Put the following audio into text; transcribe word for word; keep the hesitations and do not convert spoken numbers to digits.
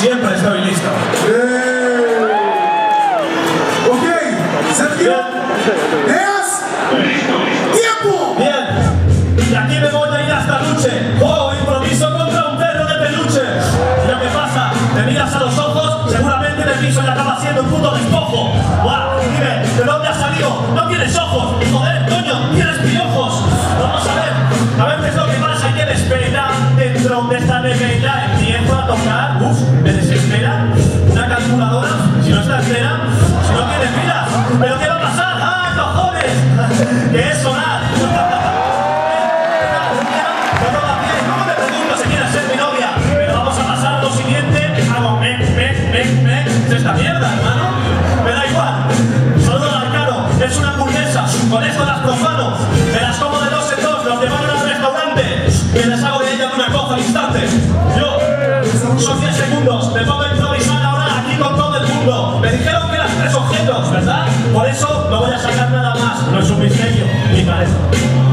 siempre estabilista. Yeah. Ok, Sergio, ¿le das? ¡Tiempo! Bien, y aquí me voy a ir hasta Luche. ¡Oh, improviso contra un perro de peluche! Y lo que pasa, te miras a los ojos, seguramente te piso y acaba siendo un puto despojo. ¡Guau! Wow, dime, ¿de dónde has salido? ¡No tienes ojos! ¡Joder, coño! ¡Tienes piojos! Vamos a ver, a ver qué es lo que pasa y qué les espera dentro de esta nevera. Empiezo a tocar, uff, me desespera. Una calculadora, si no está entera, si no tienes pilas, ¿pero qué va a pasar? ¡Ah, cojones! ¡Que es sonar! No toca bien, no me pregunto si quieres ser mi novia, pero vamos a pasar lo siguiente. Hago mec, mec, mec, mec. Es esta mierda, hermano. Me da igual, solo lo caro, es una hamburguesa, con esto las profano. Me las como de dos en dos, los llevan a un restaurante. Me las hago de ella de una cosa al instante. Yo son diez segundos, me pongo a improvisar ahora aquí con todo el mundo. Me dijeron que eran tres objetos, ¿verdad? Por eso no voy a sacar nada más, no es un misterio, ni para eso.